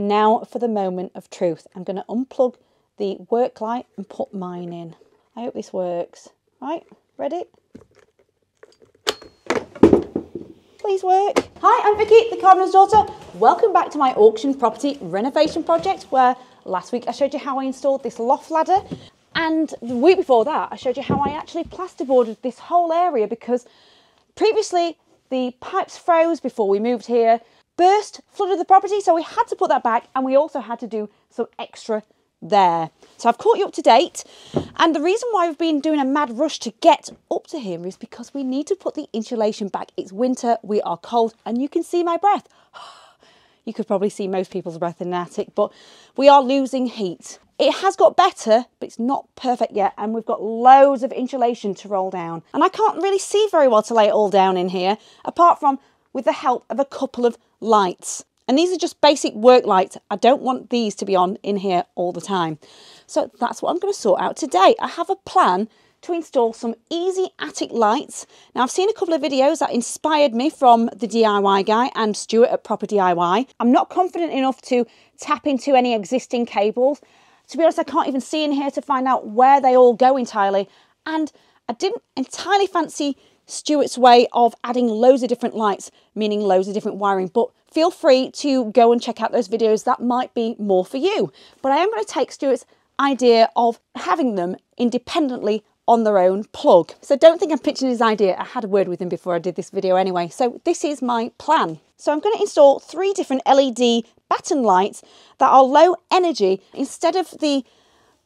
Now for the moment of truth. I'm going to unplug the work light and put mine in. I hope this works. Right, ready? Please work. Hi, I'm Vicky, The Carpenter's Daughter. Welcome back to my auction property renovation project, where last week I showed you how I installed this loft ladder. And the week before that, I showed you how I actually plasterboarded this whole area, because previously the pipes froze before we moved here, burst, flooded the property, so we had to put that back, and we also had to do some extra there. So I've caught you up to date, and the reason why we've been doing a mad rush to get up to here is because we need to put the insulation back. It's winter, we are cold, and you can see my breath. You could probably see most people's breath in the attic, but we are losing heat. It has got better, but it's not perfect yet, and we've got loads of insulation to roll down. And I can't really see very well to lay it all down in here, apart from with the help of a couple of lights. And these are just basic work lights. I don't want these to be on in here all the time. So that's what I'm going to sort out today. I have a plan to install some easy attic lights. Now, I've seen a couple of videos that inspired me from The DIY Guy and Stuart at Proper DIY. I'm not confident enough to tap into any existing cables. To be honest, I can't even see in here to find out where they all go entirely. And I didn't entirely fancy Stuart's way of adding loads of different lights, meaning loads of different wiring, but feel free to go and check out those videos. That might be more for you. But I am going to take Stuart's idea of having them independently on their own plug. So don't think I'm pitching his idea. I had a word with him before I did this video anyway. So this is my plan. So I'm going to install 3 different LED batten lights that are low energy. Instead of the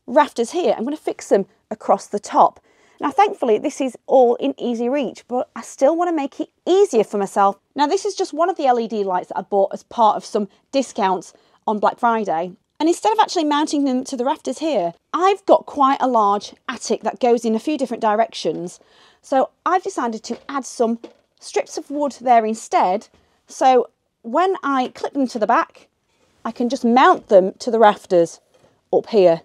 rafters here, I'm going to fix them across the top. Now, thankfully, this is all in easy reach, but I still want to make it easier for myself. Now, this is just one of the LED lights that I bought as part of some discounts on Black Friday. And instead of actually mounting them to the rafters here, I've got quite a large attic that goes in a few different directions. So I've decided to add some strips of wood there instead. So when I clip them to the back, I can just mount them to the rafters up here.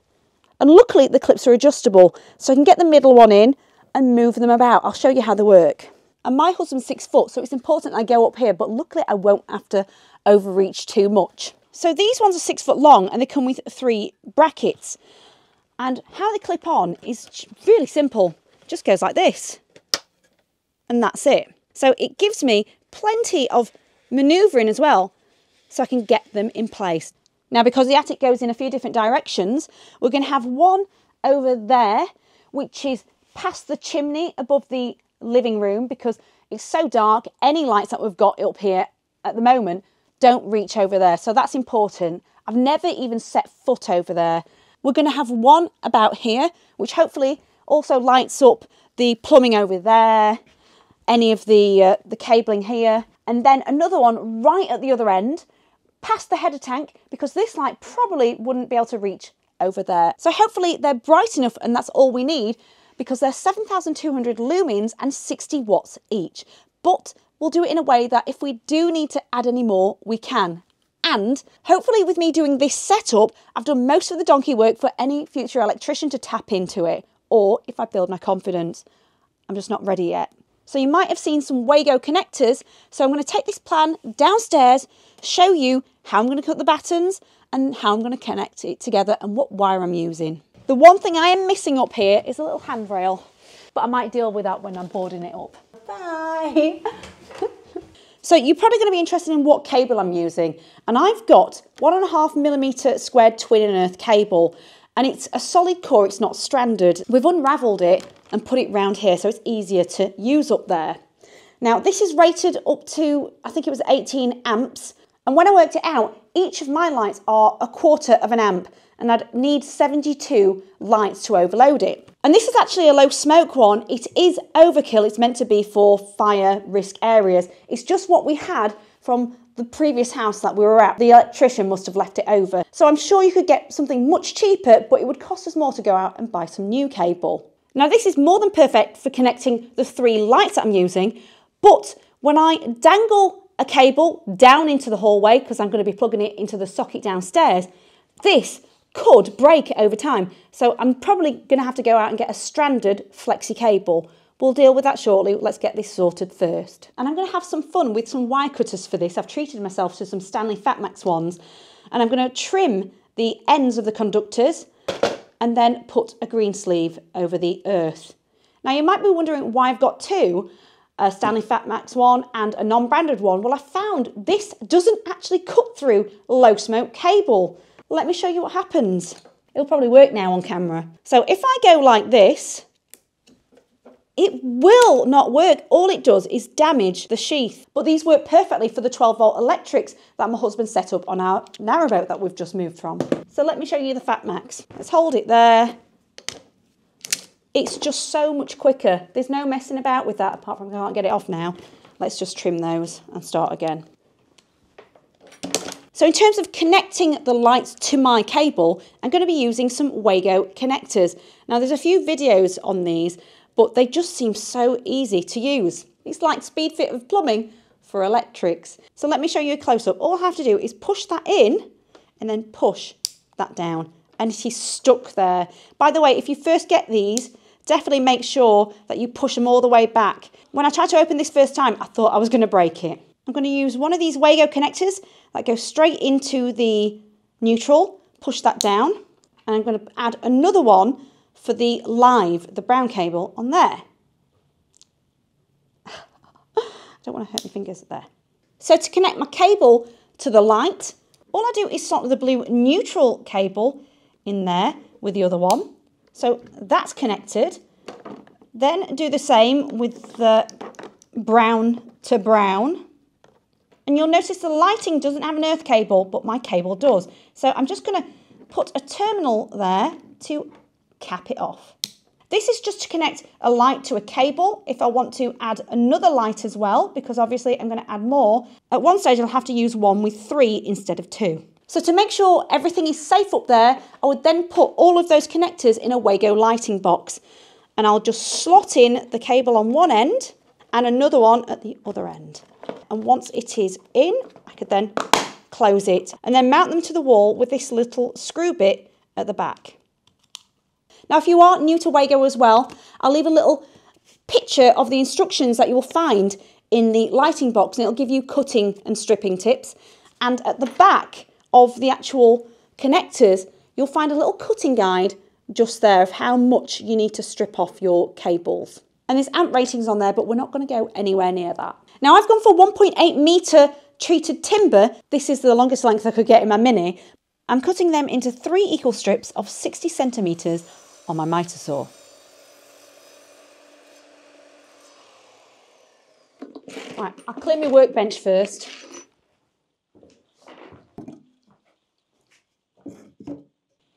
And luckily the clips are adjustable, so I can get the middle one in and move them about. I'll show you how they work. And my husband's 6 foot, so it's important I go up here, but luckily I won't have to overreach too much. So these ones are 6 foot long and they come with 3 brackets. And how they clip on is really simple. It just goes like this. And that's it. So it gives me plenty of manoeuvring as well, so I can get them in place. Now, because the attic goes in a few different directions, we're going to have one over there, which is past the chimney above the living room, because it's so dark, any lights that we've got up here at the moment don't reach over there. So that's important. I've never even set foot over there. We're going to have one about here, which hopefully also lights up the plumbing over there, any of the cabling here, and then another one right at the other end, past the header tank, because this light probably wouldn't be able to reach over there. So hopefully they're bright enough, and that's all we need, because they're 7,200 lumens and 60 watts each. But we'll do it in a way that if we do need to add any more, we can. And hopefully with me doing this setup, I've done most of the donkey work for any future electrician to tap into it, or if I build my confidence. I'm just not ready yet. So you might have seen some Wago connectors. So I'm going to take this plan downstairs, show you how I'm going to cut the battens and how I'm going to connect it together and what wire I'm using. The one thing I am missing up here is a little handrail, but I might deal with that when I'm boarding it up. Bye. So you're probably going to be interested in what cable I'm using. And I've got 1.5mm squared twin and earth cable, and it's a solid core. It's not stranded. We've unraveled it and put it round here, so it's easier to use up there. Now, this is rated up to, I think it was 18 amps. And when I worked it out, each of my lights are 1/4 of an amp, and I'd need 72 lights to overload it. And this is actually a low smoke one. It is overkill. It's meant to be for fire risk areas. It's just what we had from the previous house that we were at. The electrician must have left it over. So I'm sure you could get something much cheaper, but it would cost us more to go out and buy some new cable. Now, this is more than perfect for connecting the 3 lights that I'm using, but when I dangle a cable down into the hallway, because I'm going to be plugging it into the socket downstairs, this could break over time. So I'm probably going to have to go out and get a stranded flexi cable. We'll deal with that shortly. Let's get this sorted first. And I'm going to have some fun with some wire cutters for this. I've treated myself to some Stanley Fatmax ones. and I'm going to trim the ends of the conductors and then put a green sleeve over the earth. Now you might be wondering why I've got two, a Stanley Fatmax one and a non-branded one. Well, I found this doesn't actually cut through low smoke cable. Let me show you what happens. It'll probably work now on camera. So if I go like this, it will not work. All it does is damage the sheath. But these work perfectly for the 12-volt electrics that my husband set up on our narrowboat that we've just moved from. So let me show you the Fatmax. Let's hold it there. It's just so much quicker. There's no messing about with that, apart from I can't get it off now. Let's just trim those and start again. So in terms of connecting the lights to my cable, I'm going to be using some Wago connectors. Now there's a few videos on these, but they just seem so easy to use. It's like Speedfit of plumbing for electrics. So let me show you a close-up. All I have to do is push that in and then push that down, and it is stuck there. By the way, if you first get these, definitely make sure that you push them all the way back. When I tried to open this first time, I thought I was going to break it. I'm going to use one of these Wago connectors that goes straight into the neutral, push that down, and I'm going to add another one for the live, the brown cable on there. I don't want to hurt my fingers there. So to connect my cable to the light, all I do is slot the blue neutral cable in there with the other one. So that's connected. Then do the same with the brown to brown. And you'll notice the lighting doesn't have an earth cable, but my cable does. So I'm just going to put a terminal there to cap it off. This is just to connect a light to a cable if I want to add another light as well, because obviously I'm going to add more. At one stage I'll have to use one with 3 instead of 2. So to make sure everything is safe up there, I would then put all of those connectors in a Wago lighting box, and I'll just slot in the cable on one end and another one at the other end. And once it is in, I could then close it and then mount them to the wall with this little screw bit at the back. Now, if you are new to Wago as well, I'll leave a little picture of the instructions that you will find in the lighting box, and it'll give you cutting and stripping tips. And at the back of the actual connectors, you'll find a little cutting guide just there of how much you need to strip off your cables. And there's amp ratings on there, but we're not going to go anywhere near that. Now, I've gone for 1.8-metre treated timber. This is the longest length I could get in my Mini. I'm cutting them into 3 equal strips of 60 centimetres on my mitre saw. Right, I'll clear my workbench first.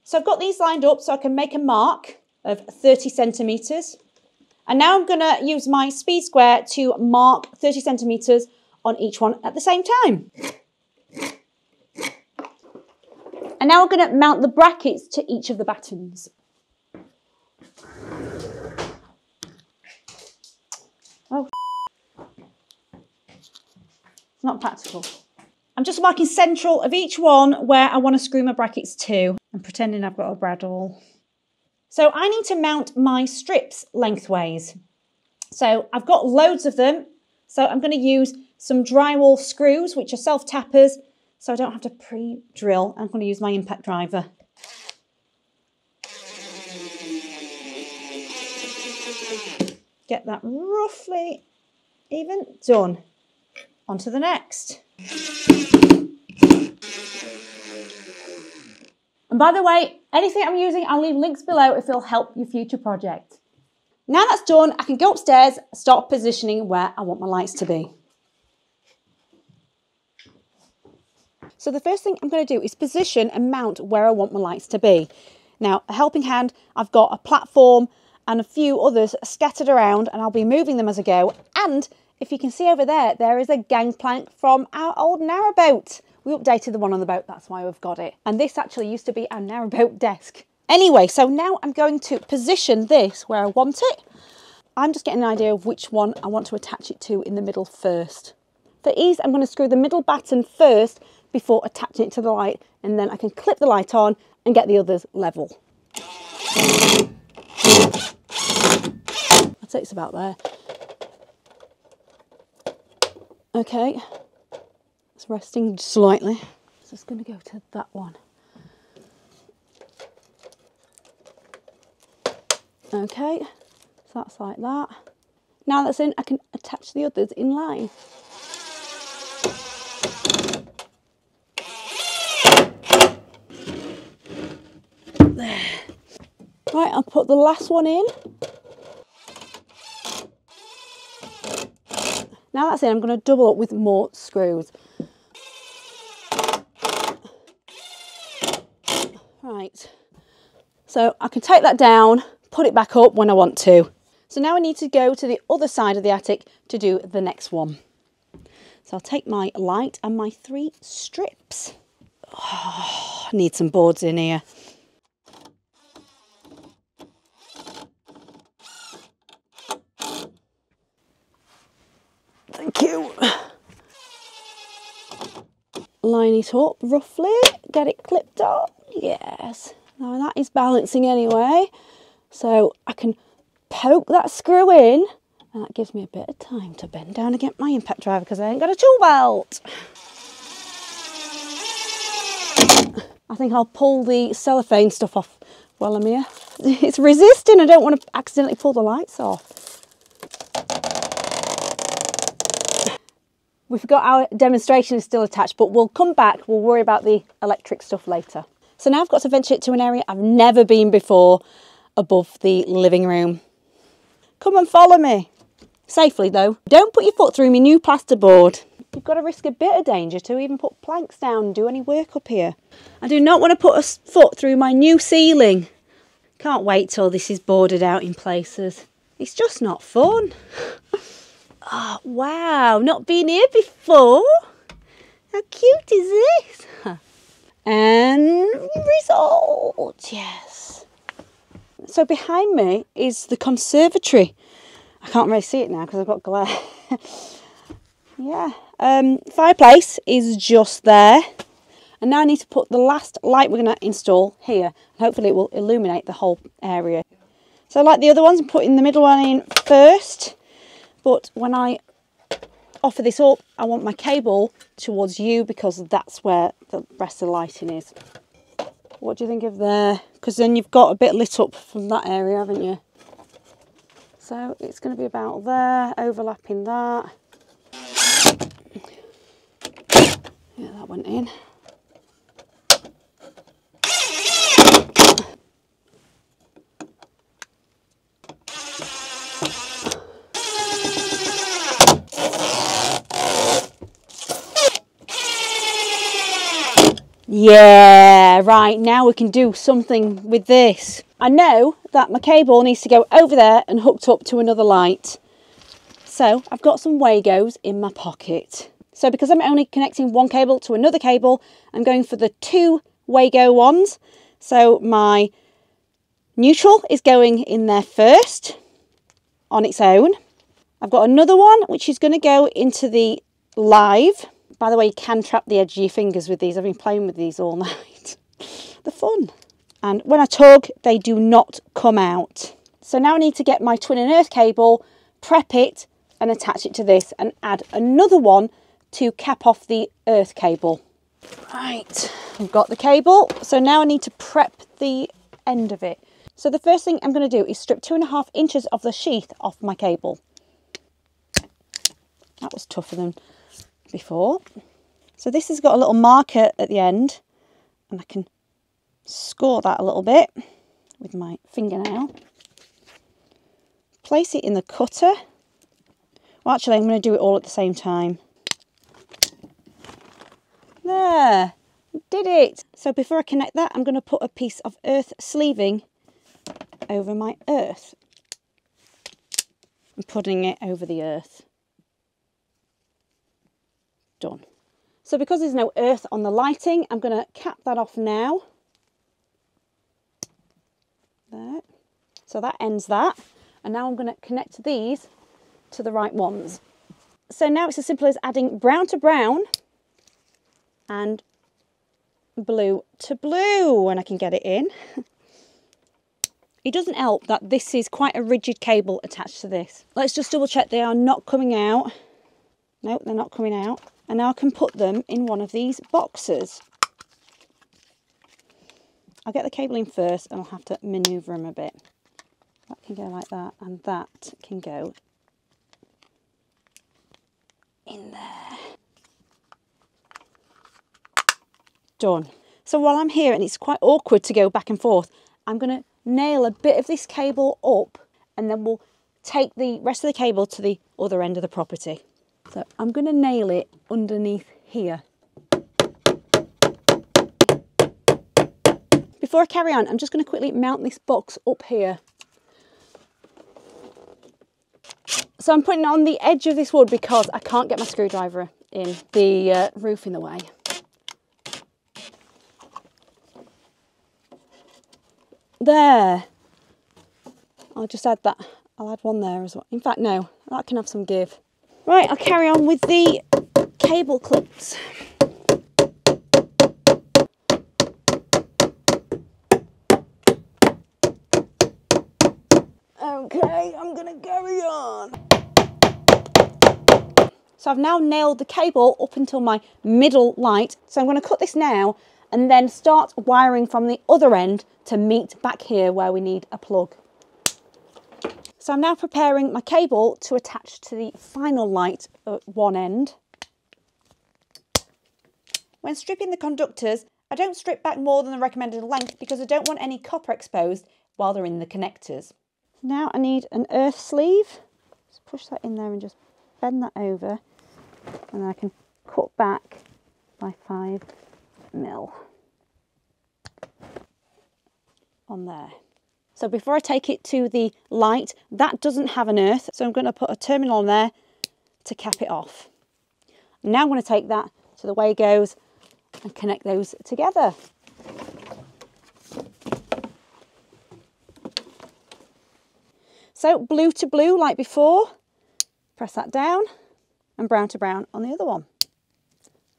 So I've got these lined up so I can make a mark of 30 centimetres. And now I'm going to use my speed square to mark 30 centimetres on each one at the same time. And now I'm going to mount the brackets to each of the battens. Oh, it's not practical. I'm just marking central of each one where I want to screw my brackets to. I'm pretending I've got a bradawl. So I need to mount my strips lengthways. So I've got loads of them. So I'm going to use some drywall screws, which are self-tappers, so I don't have to pre-drill. I'm going to use my impact driver. Get that roughly even, done. On to the next. And by the way, anything I'm using, I'll leave links below if it'll help your future project. Now that's done, I can go upstairs, start positioning where I want my lights to be. So the first thing I'm going to do is position and mount where I want my lights to be. Now, a helping hand, I've got a platform and a few others scattered around, and I'll be moving them as I go. And if you can see over there, there is a gangplank from our old narrowboat. We updated the one on the boat, that's why we've got it. And this actually used to be our narrowboat desk. Anyway, so now I'm going to position this where I want it. I'm just getting an idea of which one I want to attach it to in the middle first. For ease, I'm going to screw the middle batten first before attaching it to the light, and then I can clip the light on and get the others level. I'd say it's about there. Okay, it's resting slightly. So it's going to go to that one. Okay, so that's like that. Now that's in, I can attach the others in line. There. Right, I'll put the last one in. Now that's in, I'm going to double up with more screws. Right, so I can take that down, put it back up when I want to. So now I need to go to the other side of the attic to do the next one. So I'll take my light and my three strips. Oh, I need some boards in here. Thank you. Line it up roughly, get it clipped up. Yes, now that is balancing anyway. So I can poke that screw in, and that gives me a bit of time to bend down and get my impact driver because I ain't got a tool belt. I think I'll pull the cellophane stuff off while I'm here. It's resisting, I don't want to accidentally pull the lights off. We forgot our demonstration is still attached, but we'll come back, we'll worry about the electric stuff later. So now I've got to venture it to an area I've never been before, above the living room. Come and follow me. Safely though. Don't put your foot through my new plasterboard. You've got to risk a bit of danger to even put planks down and do any work up here. I do not want to put a foot through my new ceiling. Can't wait till this is boarded out in places. It's just not fun. Oh wow, not been here before. How cute is this? And result, yes. So behind me is the conservatory. I can't really see it now because I've got glare. Yeah, fireplace is just there. And now I need to put the last light we're going to install here. Hopefully it will illuminate the whole area. So like the other ones, I'm putting the middle one in first. But when I offer this up, I want my cable towards you because that's where the rest of the lighting is. What do you think of there? Because then you've got a bit lit up from that area, haven't you? So it's going to be about there, overlapping that. Yeah, that went in. Yeah, right, now we can do something with this. I know that my cable needs to go over there and hooked up to another light. So I've got some Wagos in my pocket. So because I'm only connecting one cable to another cable, I'm going for the two Wago ones. So my neutral is going in there first on its own. I've got another one which is going to go into the live. By the way, you can trap the edge of your fingers with these. I've been playing with these all night. They're fun. And when I tug, they do not come out. So now I need to get my twin and earth cable, prep it and attach it to this and add another one to cap off the earth cable. Right, I've got the cable. So now I need to prep the end of it. So the first thing I'm going to do is strip 2.5 inches of the sheath off my cable. That was tougher than before. So this has got a little marker at the end and I can score that a little bit with my fingernail. Place it in the cutter. Well, actually I'm going to do it all at the same time. There, did it. So before I connect that, I'm going to put a piece of earth sleeving over my earth. I'm putting it over the earth. Done. So because there's no earth on the lighting, I'm going to cap that off now. There. So that ends that. And now I'm going to connect these to the right ones. So now it's as simple as adding brown to brown and blue to blue when I can get it in. It doesn't help that this is quite a rigid cable attached to this. Let's just double check they are not coming out. No, they're not coming out. And now I can put them in one of these boxes. I'll get the cable in first and I'll have to manoeuvre them a bit. That can go like that, and that can go in there. Done. So while I'm here, and it's quite awkward to go back and forth, I'm going to nail a bit of this cable up, and then we'll take the rest of the cable to the other end of the property. So I'm going to nail it underneath here. Before I carry on, I'm just going to quickly mount this box up here. So I'm putting it on the edge of this wood because I can't get my screwdriver in, the roof in the way. There. I'll just add that. I'll add one there as well. In fact, no, that can have some give. Right, I'll carry on with the cable clips. Okay, I'm gonna carry on. So I've now nailed the cable up until my middle light. So I'm gonna cut this now and then start wiring from the other end to meet back here where we need a plug. So I'm now preparing my cable to attach to the final light at one end. When stripping the conductors, I don't strip back more than the recommended length because I don't want any copper exposed while they're in the connectors. Now I need an earth sleeve. Just push that in there and just bend that over, and then I can cut back by 5mm on there. So before I take it to the light, that doesn't have an earth, so I'm going to put a terminal on there to cap it off. Now I'm going to take that to the Wagos and connect those together. So blue to blue like before, press that down, and brown to brown on the other one.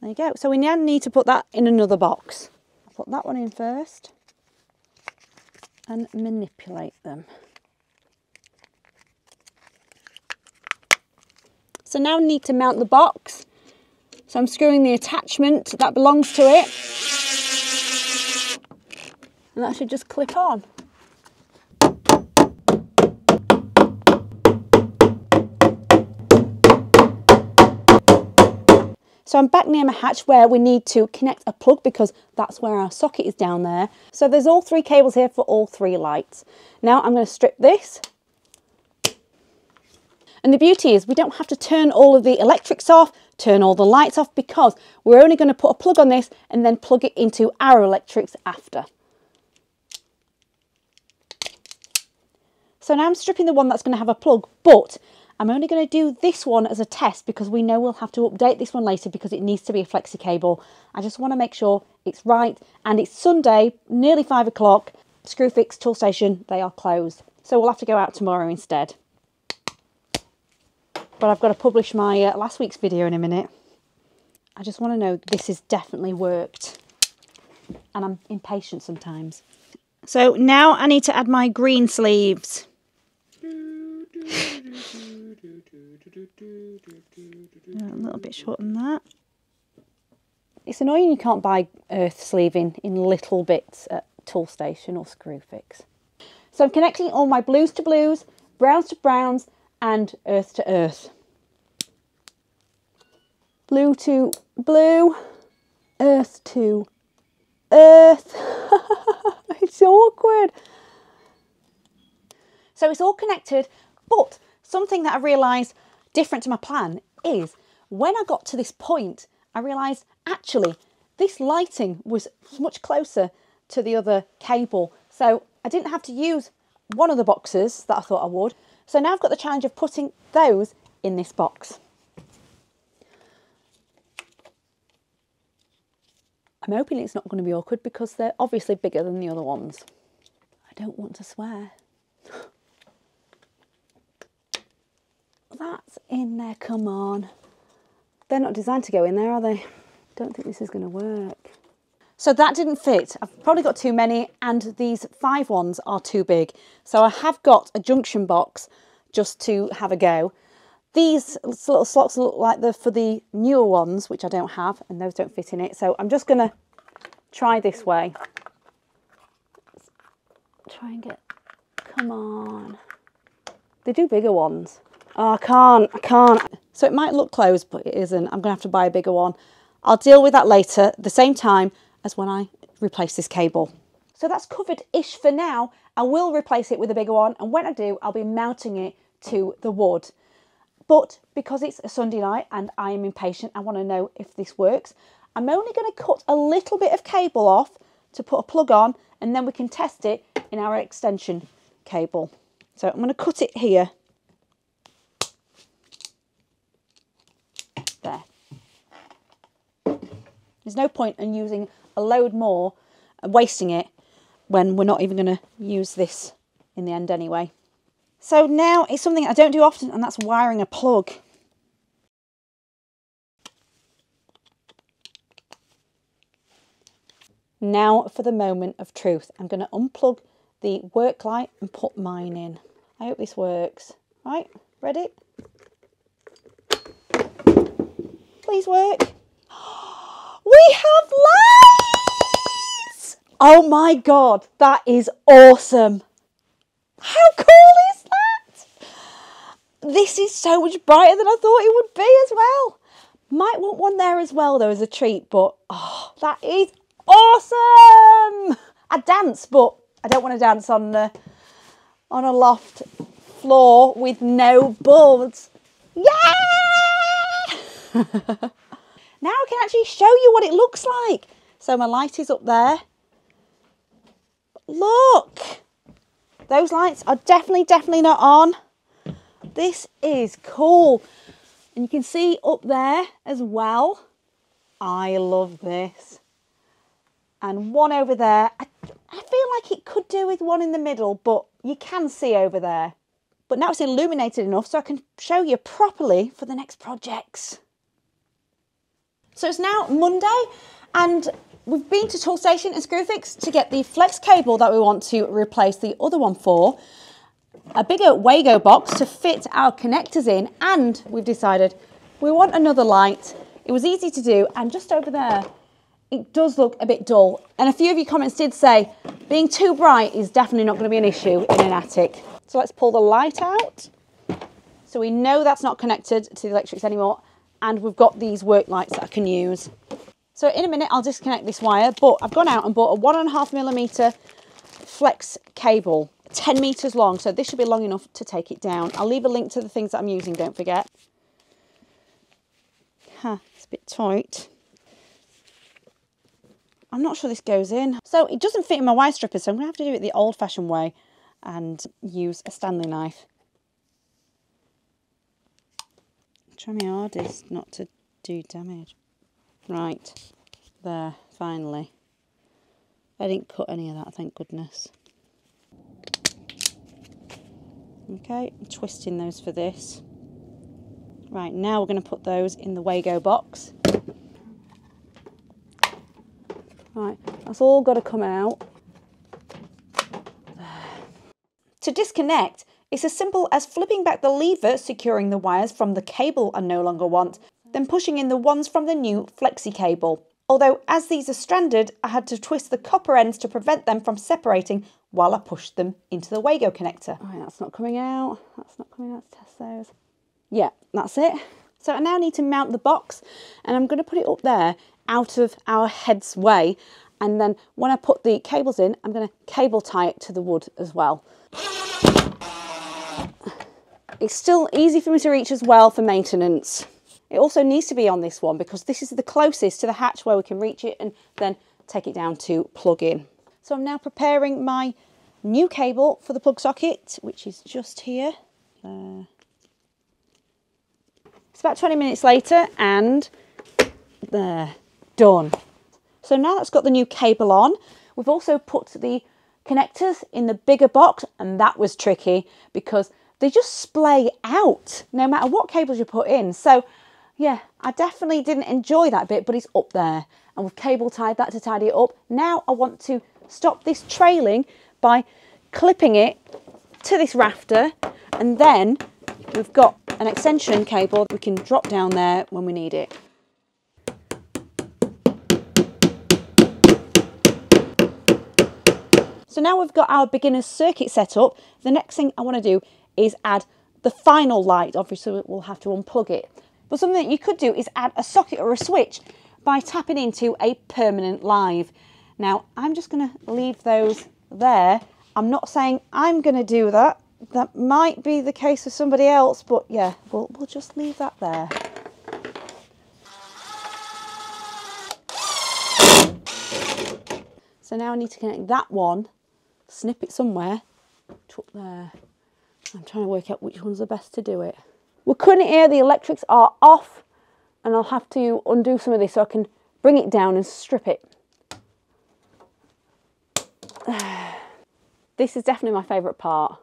There you go. So we now need to put that in another box. I'll put that one in first and manipulate them. So now I need to mount the box. So I'm screwing the attachment that belongs to it, and that should just clip on. So I'm back near my hatch where we need to connect a plug because that's where our socket is down there. So there's all three cables here for all three lights. Now I'm going to strip this. And the beauty is we don't have to turn all of the electrics off, turn all the lights off, because we're only going to put a plug on this and then plug it into our electrics after. So now I'm stripping the one that's going to have a plug, but I'm only going to do this one as a test because we know we'll have to update this one later because it needs to be a flexi cable. I just want to make sure it's right, and it's Sunday, nearly 5 o'clock. Screwfix, Tool Station, they are closed. So we'll have to go out tomorrow instead. But I've got to publish my last week's video in a minute. I just want to know this has definitely worked. And I'm impatient sometimes. So now I need to add my green sleeves. A little bit short on that. It's annoying you can't buy earth sleeving in little bits at Tool Station or Screwfix. So I'm connecting all my blues to blues, browns to browns, and earth to earth. Blue to blue, earth to earth. It's awkward. So it's all connected, but something that I realised different to my plan is when I got to this point, I realised actually this lighting was much closer to the other cable. So I didn't have to use one of the boxes that I thought I would. So now I've got the challenge of putting those in this box. I'm hoping it's not going to be awkward because they're obviously bigger than the other ones. I don't want to swear. That's in there, come on. They're not designed to go in there, are they? Don't think this is going to work. So that didn't fit. I've probably got too many, and these 5 ones are too big. So I have got a junction box just to have a go. These little slots look like they're for the newer ones, which I don't have, and those don't fit in it. So I'm just going to try this way. try and get, come on. They do bigger ones. Oh, I can't. So it might look closed, but it isn't. I'm gonna have to buy a bigger one. I'll deal with that later, the same time as when I replace this cable. So that's covered-ish for now. I will replace it with a bigger one, and when I do, I'll be mounting it to the wood. But because it's a Sunday night and I am impatient, I wanna know if this works. I'm only gonna cut a little bit of cable off to put a plug on, and then we can test it in our extension cable. So I'm gonna cut it here. There. There's no point in using a load more and wasting it when we're not even gonna use this in the end anyway. So now it's something I don't do often, and that's wiring a plug. Now for the moment of truth. I'm gonna unplug the work light and put mine in. I hope this works. Right, ready? Please work. We have lights! Oh my God, that is awesome. How cool is that? This is so much brighter than I thought it would be as well. Might want one there as well though as a treat, but oh, that is awesome. I dance, but I don't want to dance on a loft floor with no boards. Yeah! Now I can actually show you what it looks like. So my light is up there. Look, those lights are definitely not on. This is cool. And you can see up there as well. I love this. And one over there. I feel like it could do with one in the middle, but you can see over there. But now it's illuminated enough so I can show you properly for the next projects. So it's now Monday and we've been to Tool Station and Screwfix to get the flex cable that we want to replace the other one for, a bigger Wago box to fit our connectors in, and we've decided we want another light. It was easy to do, and just over there, it does look a bit dull. And a few of your comments did say being too bright is definitely not going to be an issue in an attic. So let's pull the light out. So we know that's not connected to the electrics anymore. And we've got these work lights that I can use. So in a minute, I'll disconnect this wire, but I've gone out and bought a 1.5mm flex cable, 10 meters long. So this should be long enough to take it down. I'll leave a link to the things that I'm using, don't forget. It's a bit tight. I'm not sure this goes in. So it doesn't fit in my wire stripper, so I'm gonna have to do it the old fashioned way and use a Stanley knife. Try my hardest not to do damage. Right, there, finally. I didn't cut any of that, thank goodness. Okay, I'm twisting those for this. Right, now we're gonna put those in the Wago box. Right, that's all got to come out. To disconnect, it's as simple as flipping back the lever securing the wires from the cable I no longer want, then pushing in the ones from the new flexi cable. Although, as these are stranded, I had to twist the copper ends to prevent them from separating while I pushed them into the Wago connector. All right, that's not coming out. That's not coming out. Let's test those. Yeah, that's it. So I now need to mount the box, and I'm going to put it up there, out of our head's way, and then when I put the cables in, I'm going to cable tie it to the wood as well. It's still easy for me to reach as well for maintenance. It also needs to be on this one because this is the closest to the hatch where we can reach it and then take it down to plug in. So I'm now preparing my new cable for the plug socket, which is just here. It's about 20 minutes later and there. Done. So now that's got the new cable on. We've also put the connectors in the bigger box, and that was tricky because they just splay out no matter what cables you put in. So yeah, I definitely didn't enjoy that bit, but it's up there and we've cable tied that to tidy it up. Now I want to stop this trailing by clipping it to this rafter, and then we've got an extension cable that we can drop down there when we need it. So now we've got our beginner's circuit set up. The next thing I want to do is add the final light. Obviously we'll have to unplug it. But something that you could do is add a socket or a switch by tapping into a permanent live. Now I'm just going to leave those there. I'm not saying I'm going to do that. That might be the case for somebody else, but yeah, we'll just leave that there. So now I need to connect that one, snip it somewhere, to up there. I'm trying to work out which one's the best to do it. We're currently here, the electrics are off, and I'll have to undo some of this so I can bring it down and strip it. This is definitely my favourite part.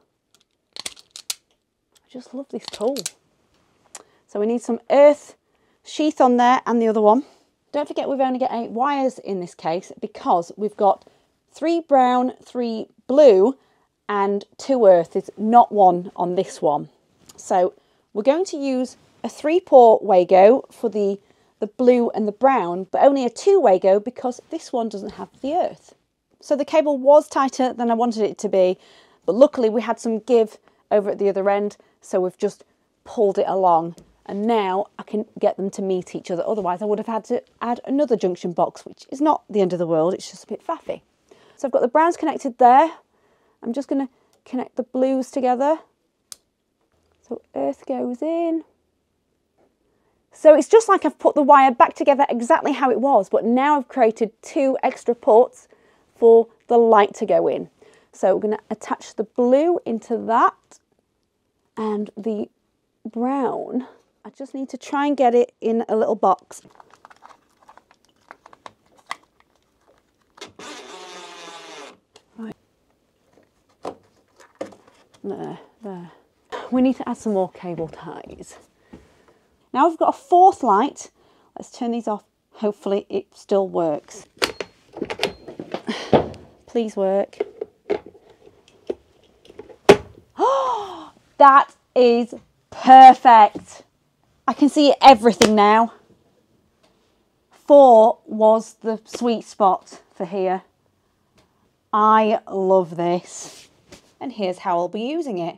I just love this tool. So we need some earth sheath on there and the other one. Don't forget we've only got 8 wires in this case because we've got 3 brown, 3 blue and 2 earth. There's not one on this one. So we're going to use a 3-port Wago for the blue and the brown, but only a 2 Wago because this one doesn't have the earth. So the cable was tighter than I wanted it to be, but luckily we had some give over at the other end, so we've just pulled it along. And now I can get them to meet each other. Otherwise I would have had to add another junction box, which is not the end of the world, it's just a bit faffy. So I've got the browns connected there. I'm just going to connect the blues together. So earth goes in. So it's just like I've put the wire back together exactly how it was, but now I've created 2 extra ports for the light to go in. So we're going to attach the blue into that and the brown. I just need to try and get it in a little box. Right. There. We need to add some more cable ties. Now we've got a 4th light. Let's turn these off. Hopefully it still works. Please work. Oh, that is perfect. I can see everything now. 4 was the sweet spot for here. I love this. And here's how I'll be using it.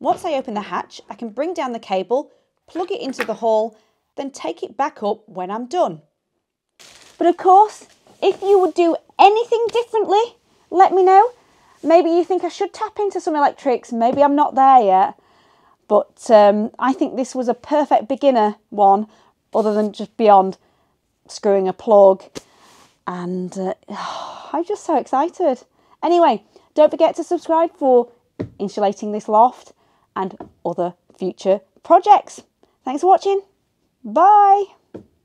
Once I open the hatch, I can bring down the cable, plug it into the hole, then take it back up when I'm done. But of course, if you would do anything differently, let me know. Maybe you think I should tap into some electrics. Maybe I'm not there yet. But I think this was a perfect beginner one, other than just beyond screwing a plug. And I'm just so excited. Anyway, don't forget to subscribe for insulating this loft and other future projects. Thanks for watching. Bye.